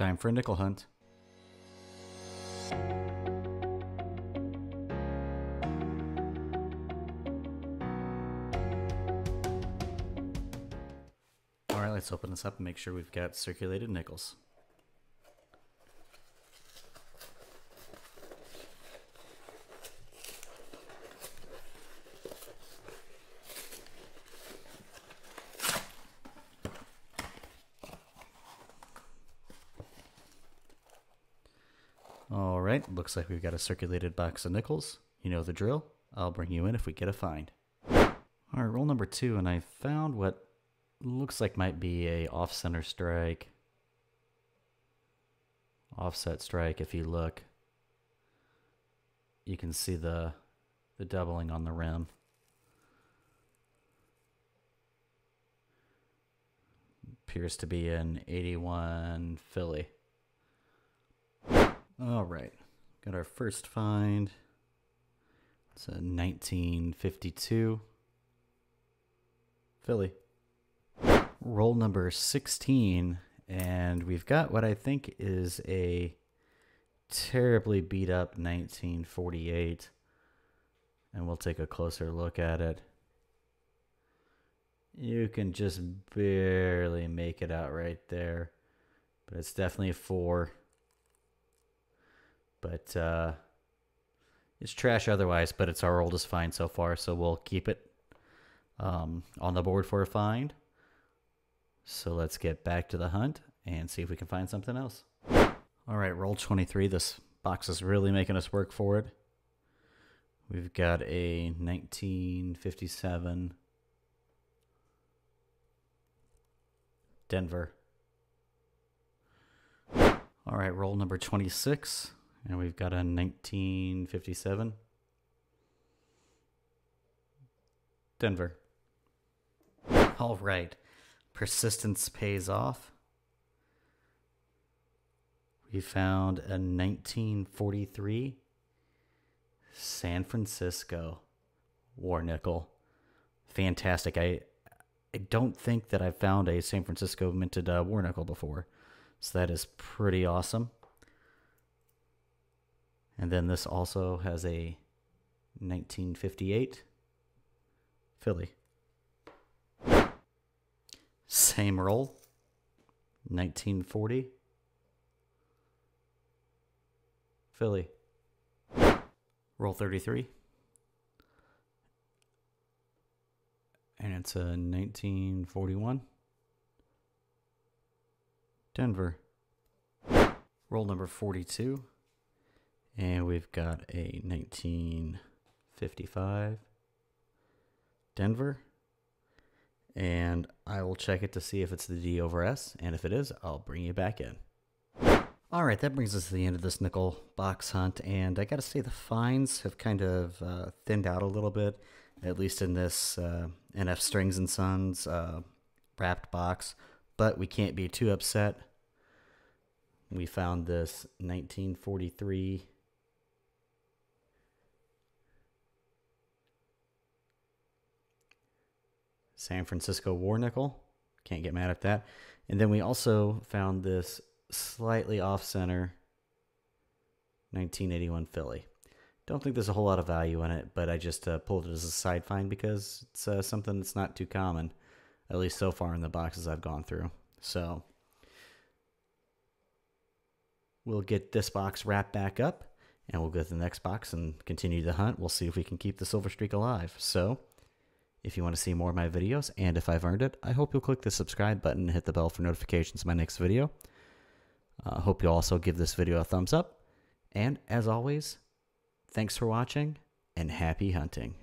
Time for a nickel hunt. Alright, let's open this up and make sure we've got circulated nickels. Alright, looks like we've got a circulated box of nickels. You know the drill. I'll bring you in if we get a find. Alright, roll number 2, and I found what looks like might be a off-center strike. Offset strike, if you look. You can see the doubling on the rim. Appears to be an 81 Philly. Alright, got our first find. It's a 1952 Philly. Roll number 16, and we've got what I think is a terribly beat up 1948. And we'll take a closer look at it. You can just barely make it out right there, but it's definitely a 4. But it's trash otherwise, but it's our oldest find so far, so we'll keep it on the board for a find. So let's get back to the hunt and see if we can find something else. All right, roll 23. This box is really making us work for it. We've got a 1957 Denver. All right, roll number 26. And we've got a 1957 Denver. All right. Persistence pays off. We found a 1943 San Francisco War Nickel. Fantastic. I don't think that I've found a San Francisco minted War Nickel before. So that is pretty awesome. And then this also has a 1958 Philly. Same roll, 1940 Philly. Roll 33. And it's a 1941 Denver. Roll number 42. And we've got a 1955 Denver. And I will check it to see if it's the D over S. And if it is, I'll bring you back in. All right, that brings us to the end of this nickel box hunt. And I got to say the finds have kind of thinned out a little bit, at least in this NF Strings and Sons wrapped box. But we can't be too upset. We found this 1943 San Francisco War Nickel. Can't get mad at that. And then we also found this slightly off-center 1981 Philly. Don't think there's a whole lot of value in it, but I just pulled it as a side find because it's something that's not too common, at least so far in the boxes I've gone through. So we'll get this box wrapped back up, and we'll go to the next box and continue the hunt. We'll see if we can keep the silver streak alive. So if you want to see more of my videos, and if I've earned it, I hope you'll click the subscribe button and hit the bell for notifications of my next video. I hope you'll also give this video a thumbs up. And as always, thanks for watching, and happy hunting.